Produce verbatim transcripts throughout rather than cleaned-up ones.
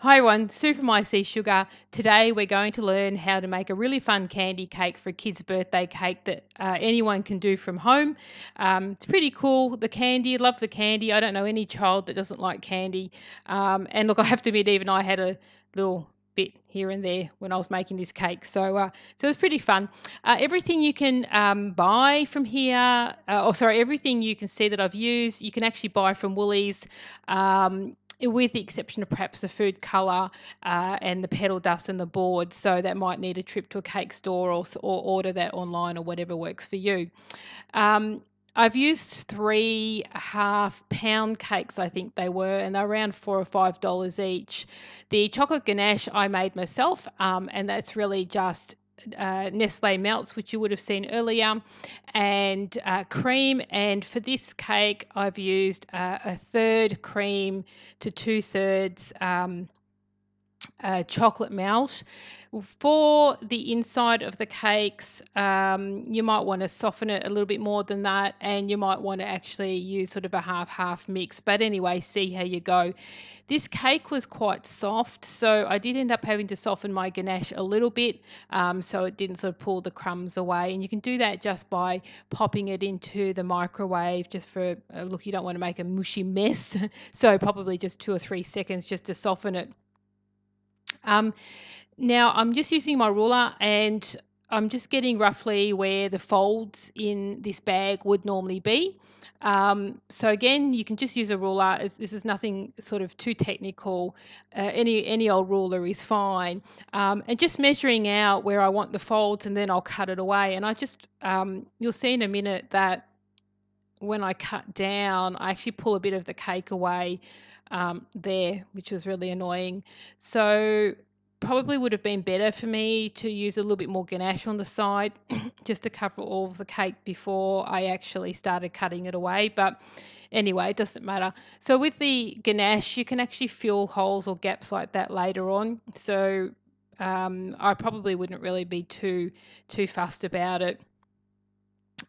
Hi everyone, Sue from I C Sugar. Today we're going to learn how to make a really fun candy cake for a kid's birthday cake that uh, anyone can do from home. Um, it's pretty cool, the candy, love the candy. I don't know any child that doesn't like candy. Um, and look, I have to admit, even I had a little bit here and there when I was making this cake, so uh, so it's pretty fun. Uh, everything you can um, buy from here, uh, oh sorry, everything you can see that I've used, you can actually buy from Woolies, um, with the exception of perhaps the food colour uh, and the petal dust and the board, so that might need a trip to a cake store or, or order that online or whatever works for you. Um, I've used three half pound cakes, I think they were, and they're around four or five dollars each. The chocolate ganache I made myself, um, and that's really just uh, Nestlé melts, which you would have seen earlier, and uh, cream. And for this cake, I've used uh, a third cream to two thirds um, Uh, chocolate melt. For the inside of the cakes, um, you might want to soften it a little bit more than that, and you might want to actually use sort of a half-half mix, but anyway, see how you go. This cake was quite soft, so I did end up having to soften my ganache a little bit, um, so it didn't sort of pull the crumbs away, and you can do that just by popping it into the microwave just for, uh, look, you don't want to make a mushy mess, so probably just two or three seconds just to soften it. Um, now I'm just using my ruler and I'm just getting roughly where the folds in this bag would normally be. Um, so again, you can just use a ruler. This is nothing sort of too technical. Uh, any any old ruler is fine. Um, and just measuring out where I want the folds, and then I'll cut it away. And I just, um, you'll see in a minute that when I cut down, I actually pull a bit of the cake away um, there, which was really annoying. So probably would have been better for me to use a little bit more ganache on the side just to cover all of the cake before I actually started cutting it away. But anyway, it doesn't matter. So with the ganache, you can actually fill holes or gaps like that later on. So um, I probably wouldn't really be too, too fussed about it.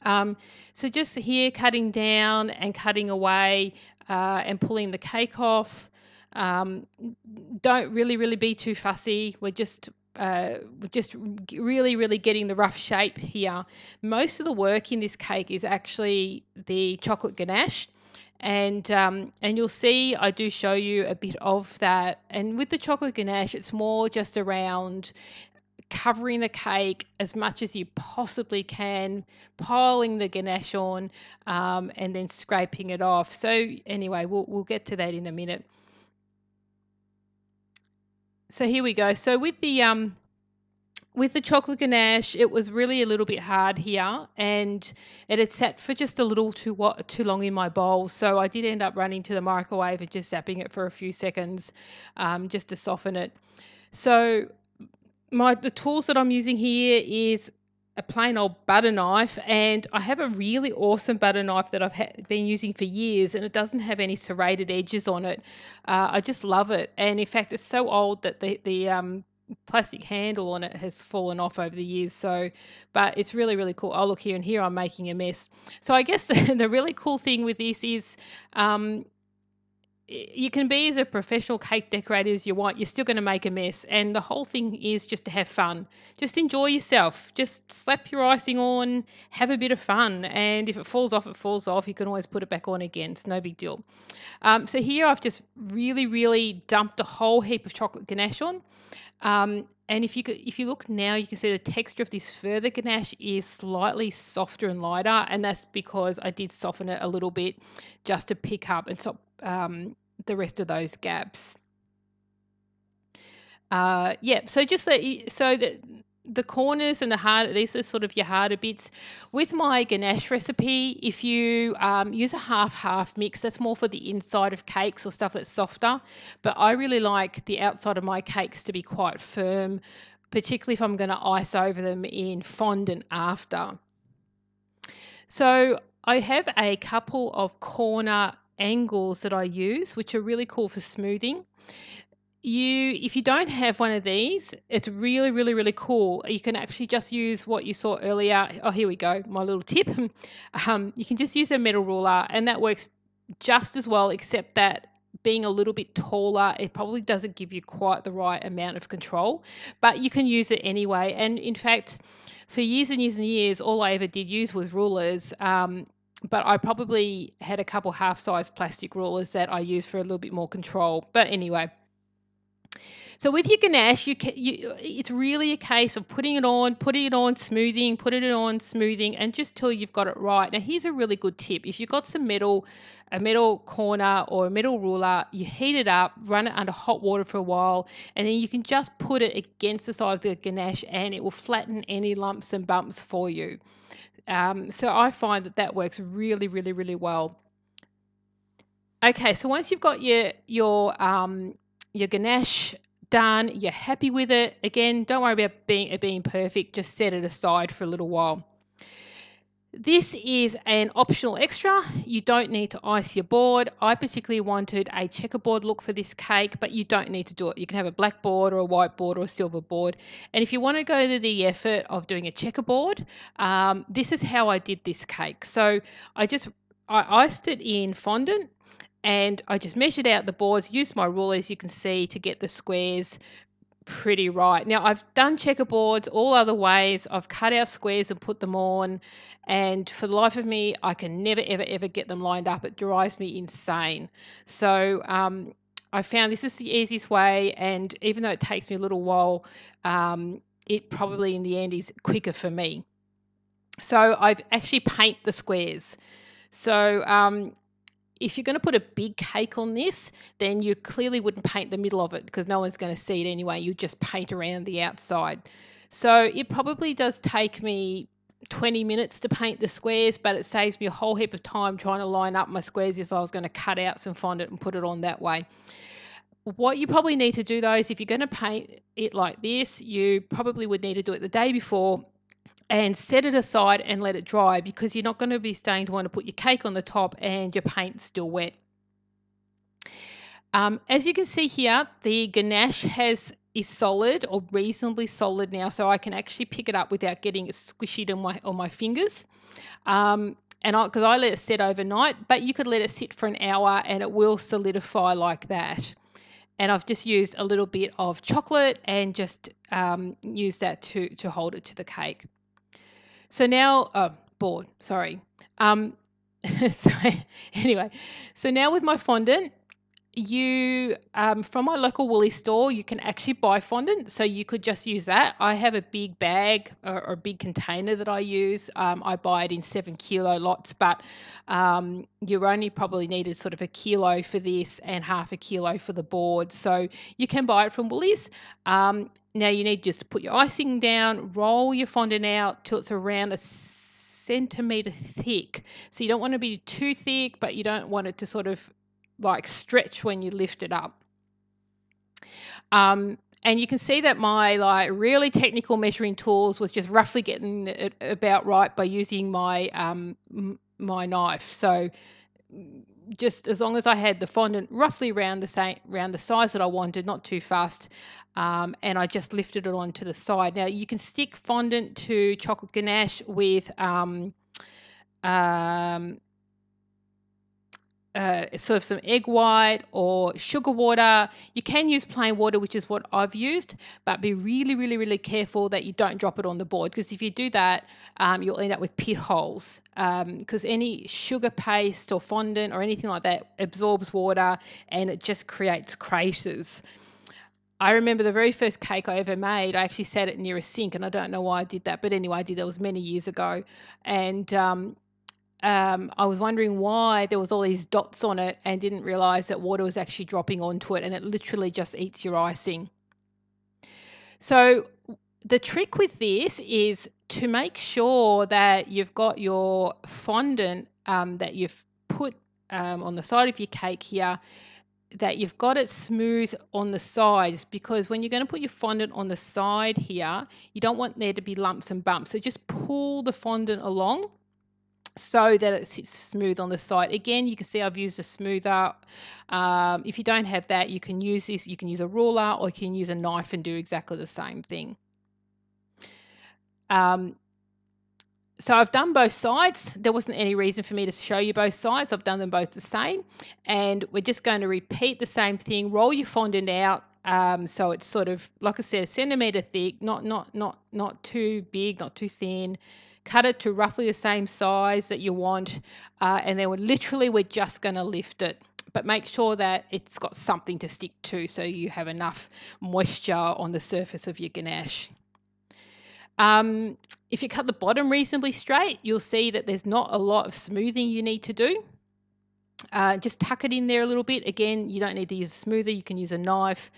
Um, so just here cutting down and cutting away uh, and pulling the cake off. Um, don't really, really be too fussy. We're just, uh, we're just really, really getting the rough shape here. Most of the work in this cake is actually the chocolate ganache. And um, and you'll see I do show you a bit of that. And with the chocolate ganache, it's more just around covering the cake as much as you possibly can, piling the ganache on, um, and then scraping it off. So anyway, we'll, we'll get to that in a minute. So here we go. So with the um, with the chocolate ganache, it was really a little bit hard here, and it had sat for just a little too too long in my bowl, so I did end up running to the microwave and just zapping it for a few seconds um, just to soften it. So My, the tools that I'm using here is a plain old butter knife, and I have a really awesome butter knife that I've ha been using for years, and it doesn't have any serrated edges on it. Uh, I just love it, and in fact, it's so old that the the um, plastic handle on it has fallen off over the years. So, but it's really really cool. Oh look, here and here I'm making a mess. So I guess the, the really cool thing with this is, Um, you can be as a professional cake decorator as you want, you're still going to make a mess, and the whole thing is just to have fun, just enjoy yourself, just slap your icing on, have a bit of fun, and if it falls off, it falls off, you can always put it back on again, it's no big deal. Um, so here I've just really really dumped a whole heap of chocolate ganache on, um, and if you could, if you look now, you can see the texture of this further ganache is slightly softer and lighter, and that's because I did soften it a little bit just to pick up and stop um, the rest of those gaps. Uh, yeah, so just the, so that the corners and the hard, these are sort of your harder bits. With my ganache recipe, if you um, use a half-half mix, that's more for the inside of cakes or stuff that's softer, but I really like the outside of my cakes to be quite firm, particularly if I'm going to ice over them in fondant after. So I have a couple of corner angles that I use, which are really cool for smoothing. You, if you don't have one of these, it's really, really, really cool. You can actually just use what you saw earlier. Oh, here we go, my little tip. Um, you can just use a metal ruler, and that works just as well, except that being a little bit taller, it probably doesn't give you quite the right amount of control, but you can use it anyway. And in fact, for years and years and years, all I ever did use was rulers, um, but I probably had a couple half-size plastic rulers that I used for a little bit more control. But anyway, so with your ganache, you, can, you it's really a case of putting it on, putting it on, smoothing, putting it on, smoothing, and just till you've got it right. Now, here's a really good tip. If you've got some metal, a metal corner or a metal ruler, you heat it up, run it under hot water for a while, and then you can just put it against the side of the ganache and it will flatten any lumps and bumps for you. Um, so I find that that works really, really, really well. Okay, so once you've got your, your, um, your ganache done, you're happy with it. Again, don't worry about being, it being perfect. Just set it aside for a little while. This is an optional extra. You don't need to ice your board. I particularly wanted a checkerboard look for this cake, but you don't need to do it. You can have a black board or a white board or a silver board. And if you want to go to the effort of doing a checkerboard, um, this is how I did this cake. So I just, I iced it in fondant, and I just measured out the boards, used my ruler, as you can see, to get the squares pretty right. Now, I've done checkerboards all other ways. I've cut out squares and put them on, and for the life of me, I can never, ever, ever get them lined up. It drives me insane. So um, I found this is the easiest way, and even though it takes me a little while, um, it probably in the end is quicker for me. So I've actually painted the squares. So um, if you're going to put a big cake on this, then you clearly wouldn't paint the middle of it because no one's going to see it anyway. You just paint around the outside. So it probably does take me twenty minutes to paint the squares, but it saves me a whole heap of time trying to line up my squares if I was going to cut out some fondant and put it on that way. What you probably need to do, though, is if you're going to paint it like this, you probably would need to do it the day before and set it aside and let it dry, because you're not going to be staying to want to put your cake on the top and your paint's still wet. Um, as you can see here, the ganache has is solid or reasonably solid now, so I can actually pick it up without getting it squished on my, on my fingers. Um, and I, because I let it sit overnight, but you could let it sit for an hour and it will solidify like that. And I've just used a little bit of chocolate and just um, used that to, to hold it to the cake. So now, oh, board, sorry. Um, so anyway, so now with my fondant, you, um, from my local Woolies store, you can actually buy fondant. So you could just use that. I have a big bag or, or a big container that I use. Um, I buy it in seven kilo lots, but um, you only probably needed sort of a kilo for this and half a kilo for the board. So you can buy it from Woolies. Um, Now you need just to put your icing down, roll your fondant out till it's around a centimetre thick. So you don't want to be too thick, but you don't want it to sort of like stretch when you lift it up. Um, and you can see that my like really technical measuring tools was just roughly getting it about right by using my, um, my knife. So just as long as I had the fondant roughly around the same, around the size that I wanted, not too fast, um, and I just lifted it onto the side. Now you can stick fondant to chocolate ganache with um, um, uh, sort of some egg white or sugar water. You can use plain water, which is what I've used, but be really, really, really careful that you don't drop it on the board, because if you do that, um, you'll end up with pit holes, because um, any sugar paste or fondant or anything like that absorbs water and it just creates craters. I remember the very first cake I ever made, I actually sat it near a sink, and I don't know why I did that, but anyway, I did. That was many years ago, and um, Um, I was wondering why there was all these dots on it, and didn't realise that water was actually dropping onto it, and it literally just eats your icing. So the trick with this is to make sure that you've got your fondant um, that you've put um, on the side of your cake here, that you've got it smooth on the sides, because when you're going to put your fondant on the side here, you don't want there to be lumps and bumps. So just pull the fondant along so that it sits smooth on the side. Again, you can see I've used a smoother. Um, if you don't have that, you can use this. You can use a ruler, or you can use a knife and do exactly the same thing. Um, So I've done both sides. There wasn't any reason for me to show you both sides. I've done them both the same. And we're just going to repeat the same thing. Roll your fondant out. Um, so it's sort of, like I said, a centimetre thick, not, not, not, not too big, not too thin. Cut it to roughly the same size that you want. Uh, and then we're literally, we're just going to lift it. But make sure that it's got something to stick to so you have enough moisture on the surface of your ganache. Um, if you cut the bottom reasonably straight, you'll see that there's not a lot of smoothing you need to do. Uh, just tuck it in there a little bit. Again, you don't need to use a smoother. You can use a knife.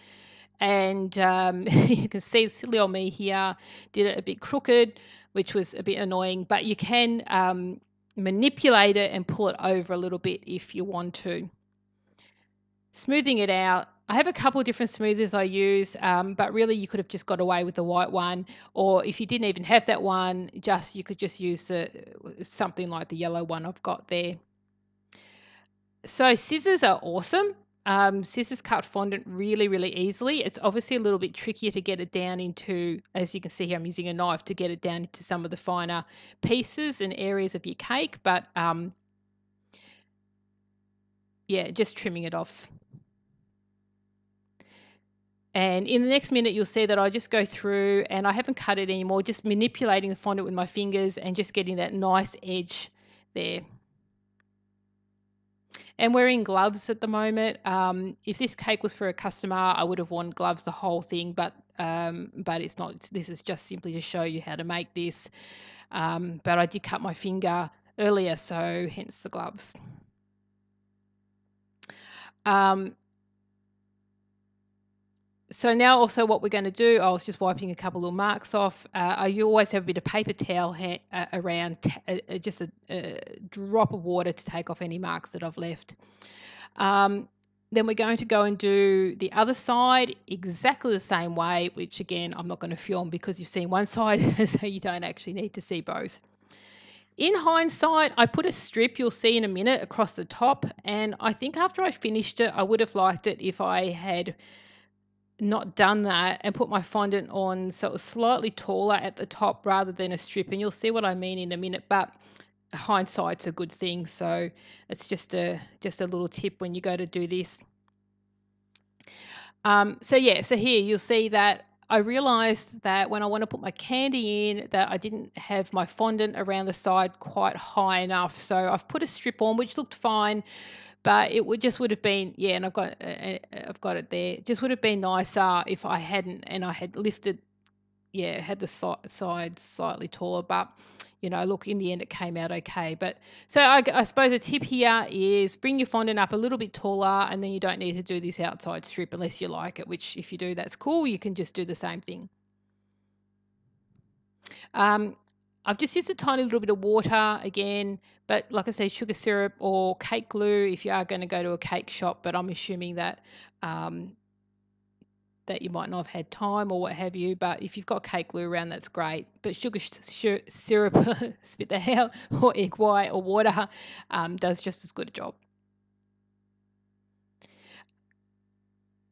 And um, you can see silly old me here did it a bit crooked, which was a bit annoying. But you can um, manipulate it and pull it over a little bit if you want to. Smoothing it out. I have a couple of different smoothers I use, um, but really you could have just got away with the white one, or if you didn't even have that one, just you could just use the, something like the yellow one I've got there. So scissors are awesome. Um, scissors cut fondant really, really easily. It's obviously a little bit trickier to get it down into, as you can see here, I'm using a knife to get it down into some of the finer pieces and areas of your cake, but um, yeah, just trimming it off. And in the next minute, you'll see that I just go through and I haven't cut it anymore, just manipulating the fondant with my fingers and just getting that nice edge there. And wearing gloves at the moment. Um, if this cake was for a customer, I would have worn gloves the whole thing, but um, but it's not. This is just simply to show you how to make this. Um, but I did cut my finger earlier, so hence the gloves. Um, So now also what we're going to do, I was just wiping a couple little marks off. Uh, you always have a bit of paper towel ha uh, around, t uh, just a, a drop of water to take off any marks that I've left. Um, then we're going to go and do the other side exactly the same way, which again, I'm not going to film because you've seen one side, so you don't actually need to see both. In hindsight, I put a strip, you'll see in a minute, across the top. And I think after I finished it, I would have liked it if I had not done that and put my fondant on so it was slightly taller at the top rather than a strip, and you'll see what I mean in a minute, but hindsight's a good thing, so it's just a just a little tip when you go to do this. Um, so yeah, so here you'll see that I realized that when I want to put my candy in that I didn't have my fondant around the side quite high enough, so I've put a strip on which looked fine. But it would just would have been, yeah, and I've got uh, I've got it there. Just would have been nicer if I hadn't and I had lifted, yeah, had the si sides slightly taller. But, you know, look, in the end it came out okay. But so I, I suppose a tip here is bring your fondant up a little bit taller and then you don't need to do this outside strip unless you like it, which if you do, that's cool. You can just do the same thing. Um. I've just used a tiny little bit of water again, but like I said, sugar syrup or cake glue if you are going to go to a cake shop, but I'm assuming that um, that you might not have had time or what have you, but if you've got cake glue around, that's great. But sugar syrup, spit that out, or egg white or water um, does just as good a job.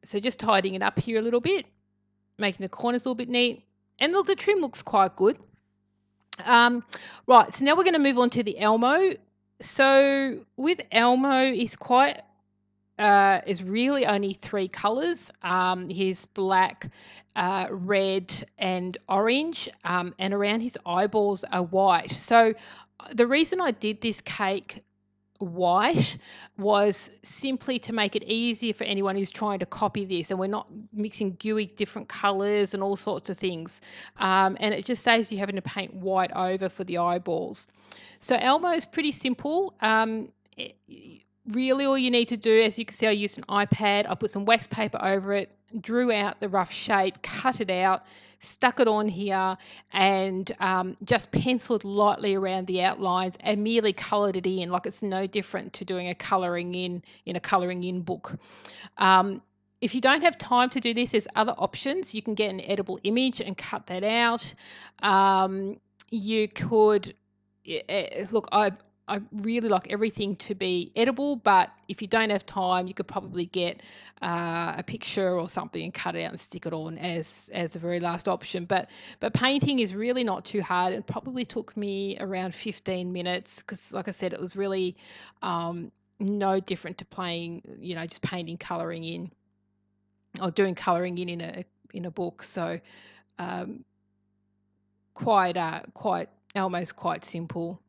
So just tidying it up here a little bit, making the corners a little bit neat. And look, the trim looks quite good. Um, right, so now we're going to move on to the Elmo. So with Elmo, it's quite, uh, it's really only three colours. Um, his black, uh, red and orange, um, and around his eyeballs are white. So the reason I did this cake white was simply to make it easier for anyone who's trying to copy this, and we're not mixing gooey different colors and all sorts of things, um, and it just saves you having to paint white over for the eyeballs. So Elmo is pretty simple. Um, it, really all you need to do, as you can see, I used an iPad, I put some wax paper over it, drew out the rough shape, cut it out, stuck it on here, and um, just penciled lightly around the outlines and merely coloured it in. Like, it's no different to doing a colouring in in a colouring in book. Um, if you don't have time to do this, there's other options. You can get an edible image and cut that out. Um, you could, look, I I really like everything to be edible, but if you don't have time, you could probably get uh, a picture or something and cut it out and stick it on as as the very last option. But but painting is really not too hard. It probably took me around fifteen minutes because, like I said, it was really um, no different to playing, you know, just painting, colouring in, or doing colouring in in a in a book. So um, quite uh, quite almost quite simple.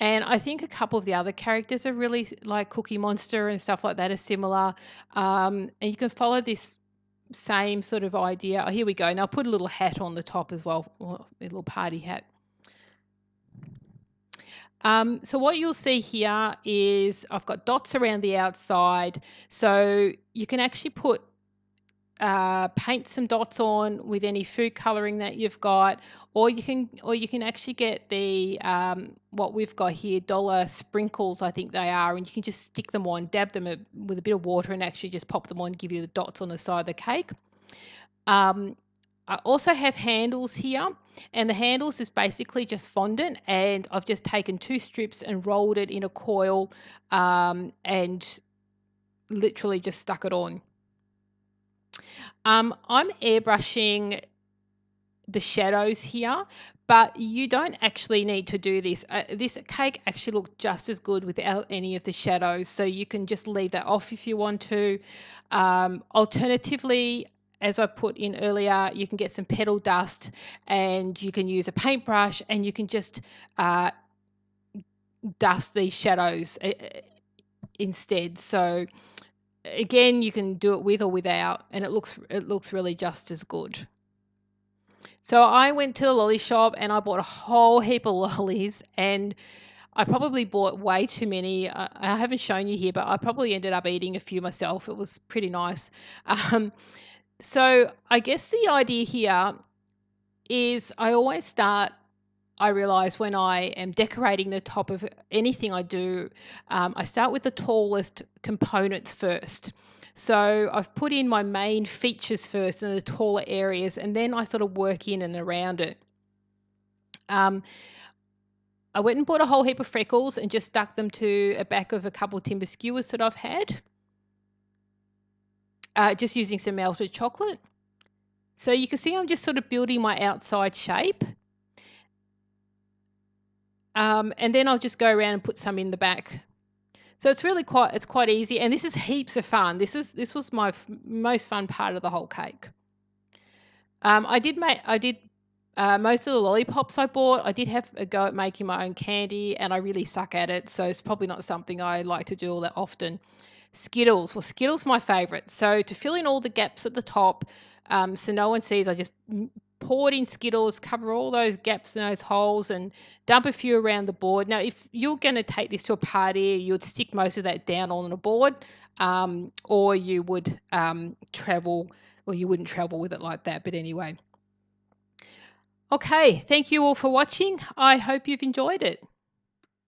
And I think a couple of the other characters are really like Cookie Monster and stuff like that are similar. Um, and you can follow this same sort of idea. Oh, here we go. And I'll put a little hat on the top as well, a little party hat. Um, so what you'll see here is I've got dots around the outside. So you can actually put Uh, paint some dots on with any food colouring that you've got, or you can or you can actually get the um, what we've got here, dollar sprinkles I think they are, and you can just stick them on, dab them a, with a bit of water, and actually just pop them on, give you the dots on the side of the cake. Um, I also have handles here, and the handles is basically just fondant, and I've just taken two strips and rolled it in a coil um, and literally just stuck it on. Um, I'm airbrushing the shadows here, but you don't actually need to do this. Uh, this cake actually looked just as good without any of the shadows, so you can just leave that off if you want to. Um, alternatively, as I put in earlier, you can get some petal dust and you can use a paintbrush and you can just uh, dust these shadows instead. So again, you can do it with or without, and it looks it looks really just as good. So I went to the lolly shop and I bought a whole heap of lollies, and I probably bought way too many. I, I haven't shown you here, but I probably ended up eating a few myself. It was pretty nice. Um, so I guess the idea here is I always start, I realise when I am decorating the top of anything I do, um, I start with the tallest components first. So I've put in my main features first and the taller areas, and then I sort of work in and around it. Um, I went and bought a whole heap of freckles and just stuck them to the back of a couple of timber skewers that I've had, uh, just using some melted chocolate. So you can see I'm just sort of building my outside shape. Um, and then I'll just go around and put some in the back. So it's really quite, it's quite easy. And this is heaps of fun. This is, this was my f most fun part of the whole cake. Um, I did make, I did, uh, most of the lollipops I bought, I did have a go at making my own candy, and I really suck at it. So it's probably not something I like to do all that often. Skittles, well, Skittles, my favorite. So to fill in all the gaps at the top, um, so no one sees, I just poured in Skittles, cover all those gaps and those holes, and dump a few around the board. Now, if you're going to take this to a party, you'd stick most of that down on a board, um, or you would um, travel, or you wouldn't travel with it like that. But anyway. Okay, thank you all for watching. I hope you've enjoyed it.